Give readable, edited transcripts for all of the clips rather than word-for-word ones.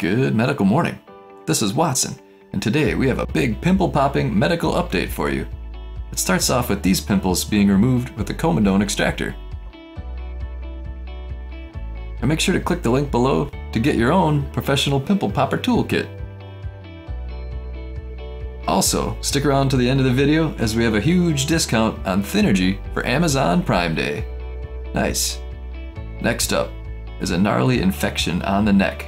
Good medical morning. This is Watson, and today we have a big pimple-popping medical update for you. It starts off with these pimples being removed with a comedone extractor. And make sure to click the link below to get your own professional pimple popper toolkit. Also, stick around to the end of the video as we have a huge discount on Thinergy for Amazon Prime Day. Nice. Next up is a gnarly infection on the neck.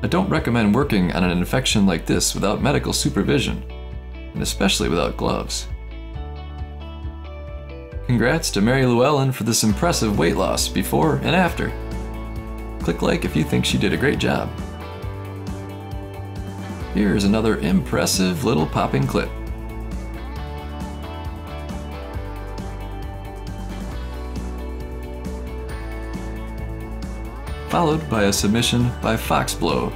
I don't recommend working on an infection like this without medical supervision, and especially without gloves. Congrats to Mary Llewellyn for this impressive weight loss before and after. Click like if you think she did a great job. Here is another impressive little popping clip. Followed by a submission by Foxblow.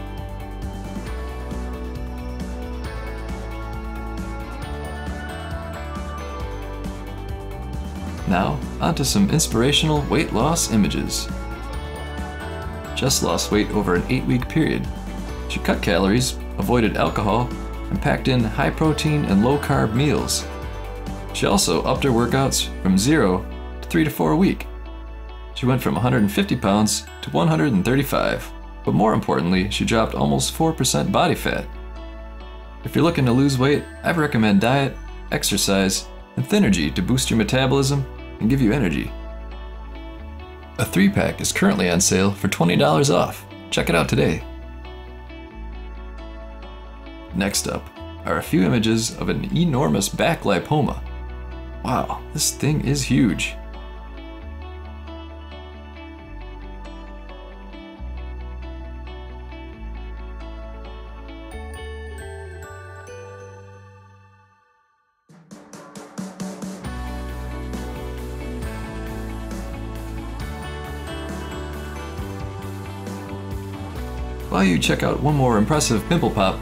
Now, onto some inspirational weight loss images. Jess lost weight over an 8-week period. She cut calories, avoided alcohol, and packed in high-protein and low-carb meals. She also upped her workouts from 0 to 3 to 4 a week. She went from 150 pounds to 135, but more importantly, she dropped almost 4% body fat. If you're looking to lose weight, I'd recommend diet, exercise, and Thinergy to boost your metabolism and give you energy. A 3-pack is currently on sale for $20 off. Check it out today. Next up are a few images of an enormous back lipoma. Wow, this thing is huge. While you check out one more impressive pimple pop,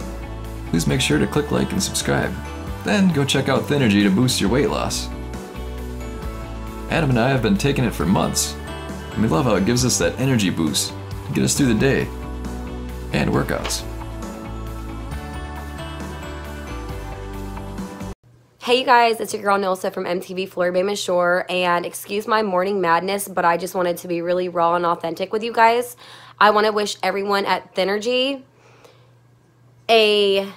please make sure to click like and subscribe. Then go check out Thinergy to boost your weight loss. Adam and I have been taking it for months, and we love how it gives us that energy boost to get us through the day and workouts. Hey you guys, it's your girl Nilsa from MTV Floribama Shore, and excuse my morning madness, but I just wanted to be really raw and authentic with you guys. I want to wish everyone at Thinergy a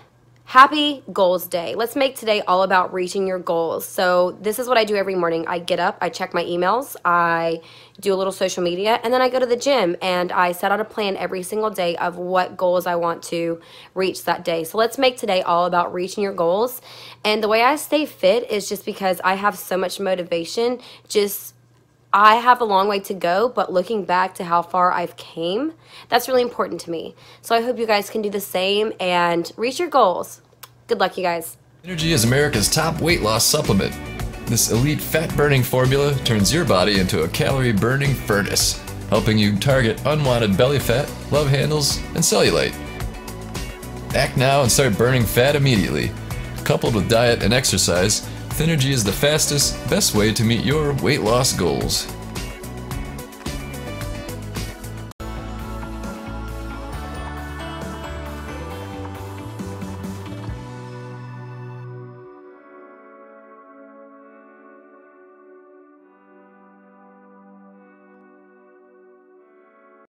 happy goals day. Let's make today all about reaching your goals. So this is what I do every morning. I get up, I check my emails, I do a little social media, and then I go to the gym and I set out a plan every single day of what goals I want to reach that day. So let's make today all about reaching your goals. And the way I stay fit is just because I have so much motivation. Just I have a long way to go, but looking back to how far I've came, that's really important to me. So I hope you guys can do the same and reach your goals. Good luck, you guys. Thinergy is America's top weight loss supplement. This elite fat-burning formula turns your body into a calorie-burning furnace, helping you target unwanted belly fat, love handles, and cellulite. Act now and start burning fat immediately. Coupled with diet and exercise, Thinergy is the fastest, best way to meet your weight loss goals.